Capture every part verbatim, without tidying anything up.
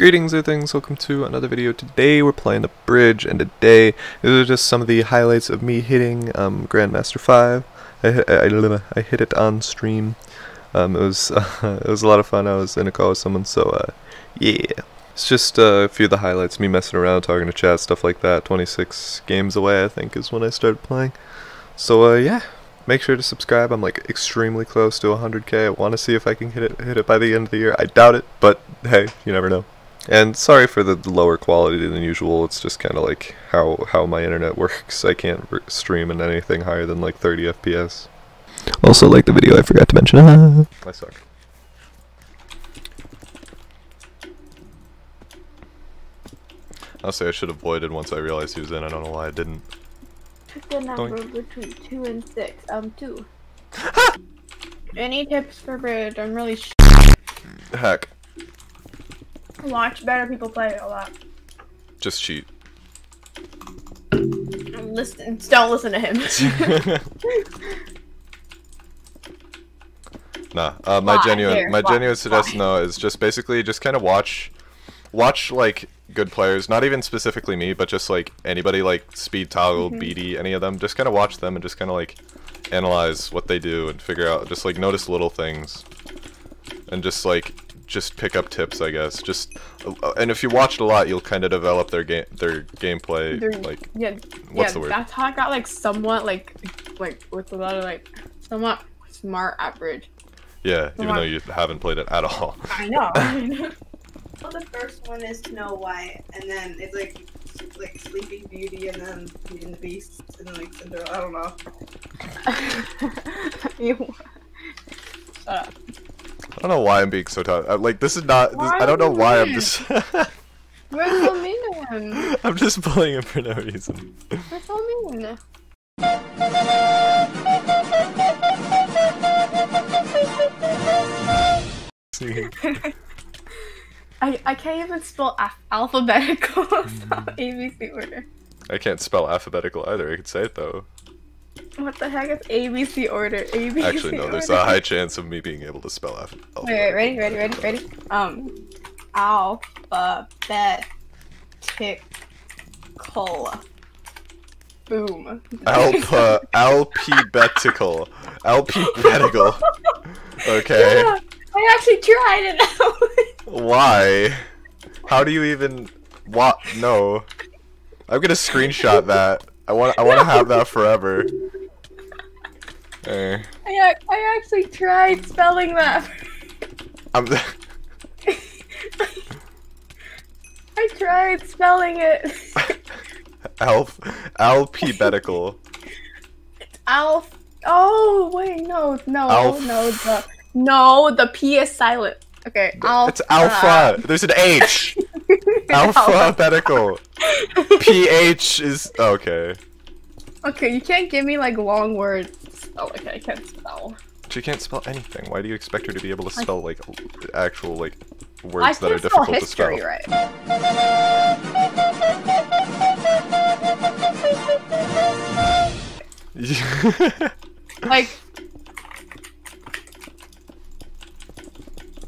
Greetings things, welcome to another video. Today we're playing The Bridge, and today these are just some of the highlights of me hitting um, Grandmaster five. I, I, I hit it on stream. Um, it was uh, it was a lot of fun. I was in a call with someone, so uh, yeah. It's just uh, a few of the highlights, me messing around, talking to chat, stuff like that. twenty-six games away, I think, is when I started playing. So uh, yeah, make sure to subscribe. I'm like extremely close to one hundred K. I want to see if I can hit it, hit it by the end of the year. I doubt it, but hey, you never know. And sorry for the lower quality than usual. It's just kind of like how how my internet works. I can't stream in anything higher than like thirty F P S. Also, like the video, I forgot to mention. Ah. I suck. Honestly, I should have voided once I realized he was in. I don't know why I didn't. The number Doink. Between two and six. Um, two. Any tips for Bridge? I'm really sh Heck. Watch better people play it a lot. Just cheat. Listen, don't listen to him. Nah, uh, my Why? genuine, Here. my Why? genuine suggestion Why? though is just basically just kind of watch, watch like good players. Not even specifically me, but just like anybody like Speed Toggle, mm-hmm. B D, any of them. Just kind of watch them and just kind of like analyze what they do and figure out. Just like notice little things, and just like. Just pick up tips, I guess. Just uh, and if you watch it a lot, you'll kind of develop their game, their gameplay. Their, like, yeah, what's yeah, the word? That's how I got like somewhat like, like with a lot of like somewhat smart at Bridge. Yeah, somewhat. Even though you haven't played it at all. I know. I know. Well, the first one is to know why, and then it's like it's like Sleeping Beauty, and then Beauty and the Beast, and then like Cinderella. I don't know. You. Shut up. I don't know why I'm being so tough. Like, this is not. This, I don't know why I'm just. Where's so mean him? I'm just bullying him for no reason. Where's so mean? I I can't even spell af alphabetical. A B C order. I can't spell alphabetical either. I could say it though. What the heck is A B C order? A B C Actually, no, there's order. a high chance of me being able to spell alpha. Wait, wait, ready, ready, ready, ready? Um, alphabetical. Boom. Alpha, alphabetical. Alphabetical. Okay. Yeah, I actually tried it. Why? How do you even. What? No. I'm gonna screenshot that. I want I want to have that forever. Hey. I I actually tried spelling that. I'm I tried spelling it. Alf alphabetical. It's alf. Oh wait, no, no, alf no, the no, the P is silent. Okay, alpha. It's alpha. There's an H. Alphabetical. P H is okay. Okay, you can't give me like long words. Oh, okay, I can't spell. She can't spell anything. Why do you expect her to be able to spell like actual like words that are difficult to spell? I can't spell history, right? Like.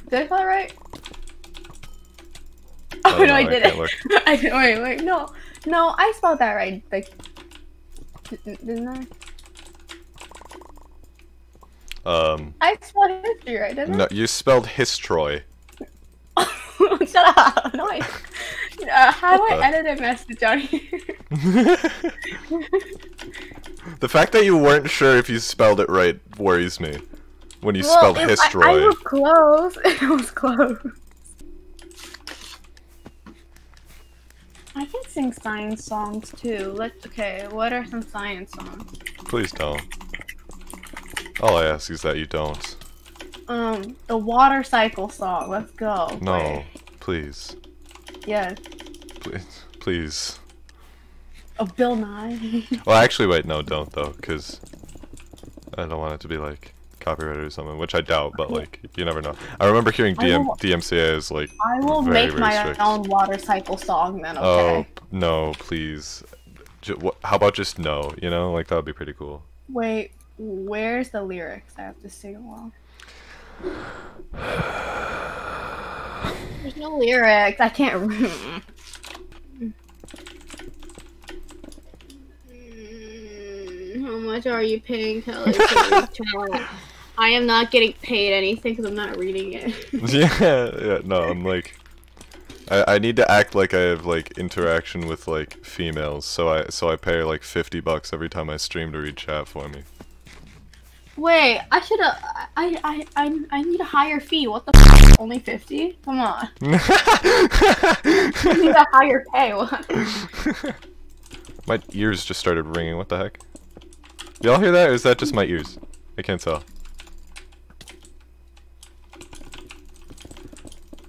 Did I spell it right? Oh, oh no, I didn't. I didn't. Wait, wait, no, no, I spelled that right. Like, didn't I? Um. I spelled history right, didn't I? No, you spelled histroy. Shut up! No, I. Uh, how do I edit a message on here? The fact that you weren't sure if you spelled it right worries me. When you well, spelled histroy. I, I was close. It was close. I can sing science songs too. Let's okay, what are some science songs? Please don't. All I ask is that you don't. Um, the water cycle song, let's go. No, Wait. please. Yes. Please please. Oh, Bill Nye. Well actually wait, no, don't though, because I don't want it to be like copyrighted or something, which I doubt, but like you never know. I remember hearing D M C A is like. I will very, make very my strict. own water cycle song then. Okay. Oh no, please. J wh how about just no? You know, like that would be pretty cool. Wait, where's the lyrics? I have to sing along. There's no lyrics. I can't. How much are you paying Kelly for this challenge? I am not getting paid anything because I'm not reading it. yeah, yeah, no, I'm like, I I need to act like I have like interaction with like females, so I so I pay her like fifty bucks every time I stream to read chat for me. Wait, I should have. I I I I need a higher fee. What the? F only fifty? Come on. I need a higher pay. What? My ears just started ringing. What the heck? Y'all hear that? Or is that just my ears? I can't tell.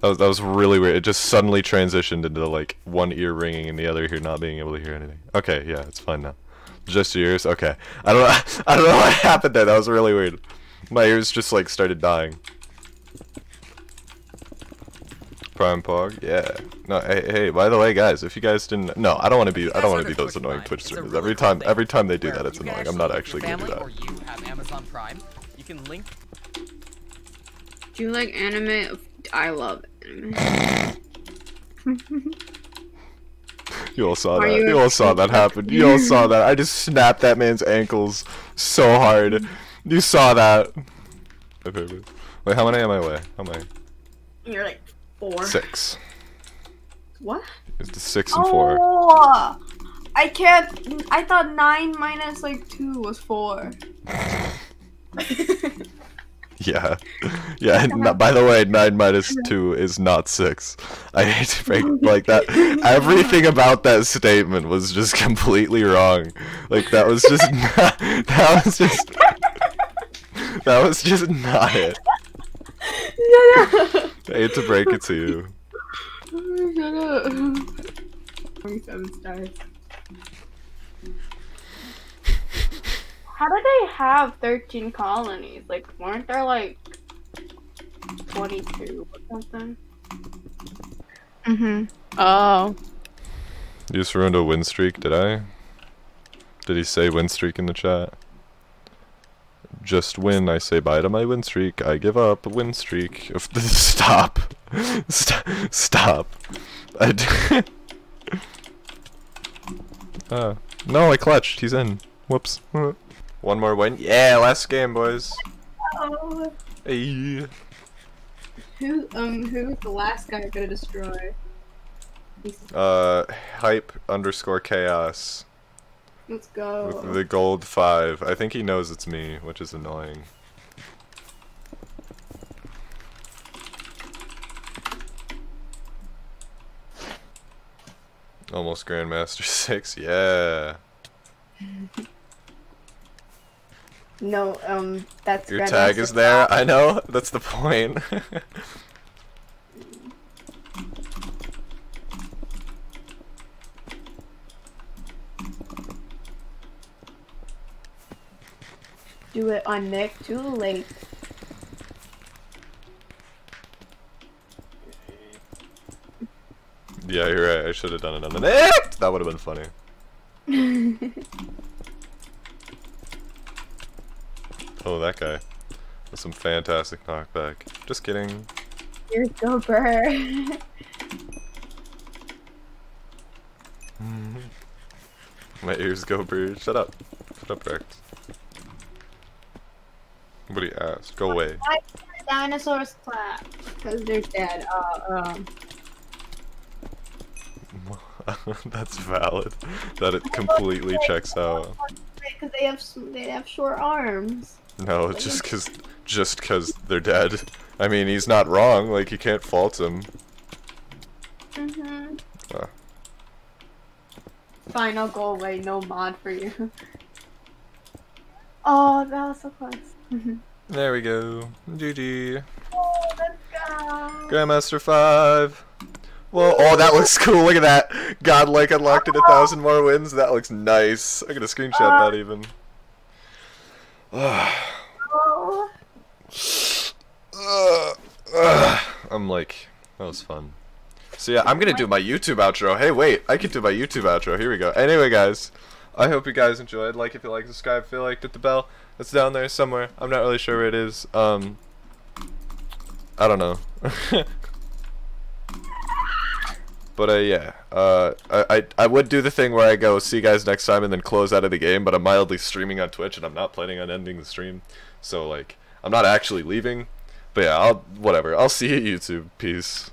That was, that was really weird. It just suddenly transitioned into like one ear ringing and the other ear not being able to hear anything. Okay, yeah, it's fine now. Just your ears? Okay. I don't know. I don't know what happened there. That was really weird. My ears just like started dying. Prime Pog? Yeah. No. Hey, hey. By the way, guys, if you guys didn't, no, I don't want to be. I don't want to be those annoying Twitch streamers. Every time, every time they do that, it's annoying. I'm not actually gonna do that. Or you have Amazon Prime. You can link. Do you like anime? I love anime. You all saw that. You, you all saw that happen. You all saw that. I just snapped that man's ankles so hard. You saw that. Wait, how many am I away? How many? You're like four. Six. What? It's the six and oh, four. I can't. I thought nine minus like two was four. Yeah, yeah. Not, by the way, nine minus two is not six. I hate to break it like that. Everything about that statement was just completely wrong. Like that was just not, that was just that was just not it. Shut up. I hate to break it to you. Shut up. Twenty-seven stars. How do they have thirteen colonies? Like, weren't there like twenty-two or something? Mm-hmm. Oh. You just ruined a win streak, did I? Did he say win streak in the chat? Just win, I say bye to my win streak. I give up, win streak. Stop. Stop. Stop. I did. Uh, no, I clutched. He's in. Whoops. One more win. Yeah, last game, boys. Oh. Hey. Who um who's the last guy gonna destroy? Uh, hype underscore chaos. Let's go. With the gold five. I think he knows it's me, which is annoying. Almost Grandmaster six. Yeah. No, um, that's your tag is there. I know. That's the point. Do it on Nick. Too late. Yeah, you're right. I should have done it on the Nick. That would have been funny. Oh, that guy. That's some fantastic knockback. Just kidding. You're so burr. My ears go bird. Shut up. Shut up, Rex. Nobody asked. Go away. Why do the dinosaurs clap? Because they're dead. Uh, um. That's valid. That it completely checks out. Because they have, they have short arms. No, just because just cause they're dead. I mean, he's not wrong. Like, you can't fault him. Mm-hmm. Ah. Fine, I'll go away. No mod for you. Oh, that was so close. Mm-hmm. There we go. G G. Oh, let's go. Grandmaster five. Whoa, oh, that looks cool. Look at that. Godlike unlocked it. A thousand more wins. That looks nice. I'm going to screenshot uh. that even. Oh. Uh, uh, I'm like, that was fun. So yeah, I'm gonna do my YouTube outro. Hey, wait, I can do my YouTube outro. Here we go. Anyway, guys, I hope you guys enjoyed. Like if you like, subscribe if you liked, hit the bell. It's down there somewhere. I'm not really sure where it is. Um, I don't know. But uh, yeah, uh, I, I I would do the thing where I go, see you guys next time, and then close out of the game, but I'm mildly streaming on Twitch, and I'm not planning on ending the stream. So, like, I'm not actually leaving. But yeah, I'll, whatever. I'll see you at YouTube. Peace.